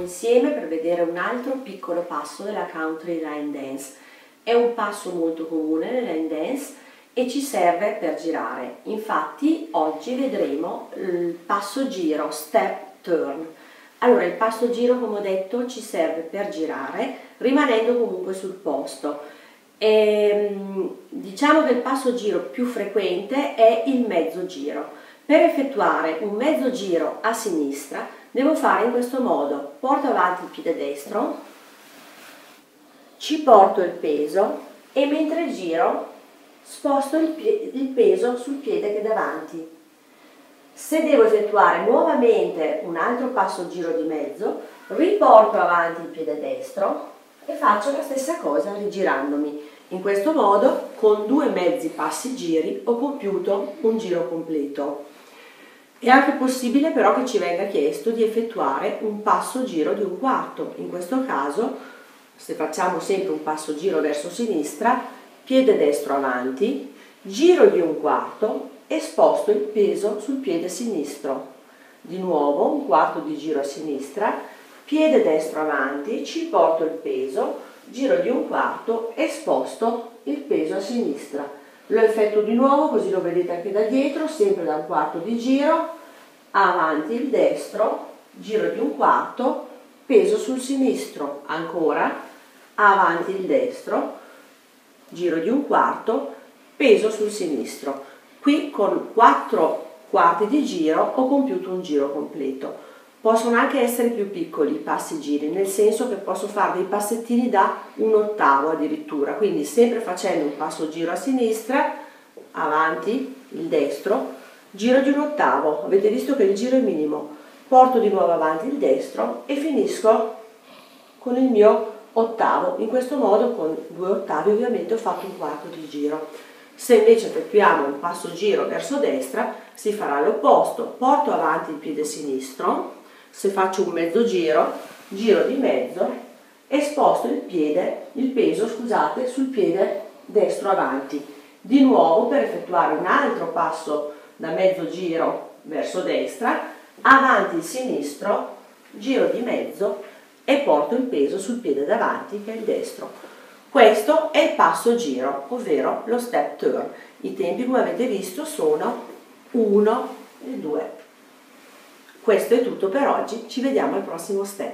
insieme per vedere un altro piccolo passo della country line dance. È un passo molto comune nella line dance e ci serve per girare. Infatti oggi vedremo il passo giro, step turn. Allora, il passo giro, come ho detto, ci serve per girare rimanendo comunque sul posto. Diciamo che il passo giro più frequente è il mezzo giro. Per effettuare un mezzo giro a sinistra devo fare in questo modo: porto avanti il piede destro, ci porto il peso e mentre giro sposto il peso sul piede che è davanti. Se devo effettuare nuovamente un altro passo giro di mezzo, riporto avanti il piede destro e faccio la stessa cosa rigirandomi. In questo modo, con due mezzi passi giri, ho compiuto un giro completo. È anche possibile però che ci venga chiesto di effettuare un passo giro di un quarto. In questo caso, se facciamo sempre un passo giro verso sinistra, piede destro avanti, giro di un quarto e sposto il peso sul piede sinistro. Di nuovo un quarto di giro a sinistra, piede destro avanti, ci porto il peso, giro di un quarto e sposto il peso a sinistra. Lo effettuo di nuovo, così lo vedete anche da dietro, sempre da un quarto di giro, avanti il destro, giro di un quarto, peso sul sinistro, ancora, avanti il destro, giro di un quarto, peso sul sinistro. Qui con 4 quarti di giro ho compiuto un giro completo. Possono anche essere più piccoli i passi giri, nel senso che posso fare dei passettini da un ottavo addirittura, quindi sempre facendo un passo giro a sinistra, avanti il destro, giro di un ottavo. Avete visto che il giro è minimo, porto di nuovo avanti il destro e finisco con il mio ottavo. In questo modo, con 2 ottavi ovviamente, ho fatto un quarto di giro. Se invece effettuiamo un passo giro verso destra, si farà l'opposto: porto avanti il piede sinistro. Se faccio un mezzo giro, giro di mezzo e sposto il peso sul piede destro avanti. Di nuovo, per effettuare un altro passo da mezzo giro verso destra, avanti il sinistro, giro di mezzo e porto il peso sul piede davanti, che è il destro. Questo è il passo giro, ovvero lo step turn. I tempi, come avete visto, sono 1 e 2. Questo è tutto per oggi, ci vediamo al prossimo step.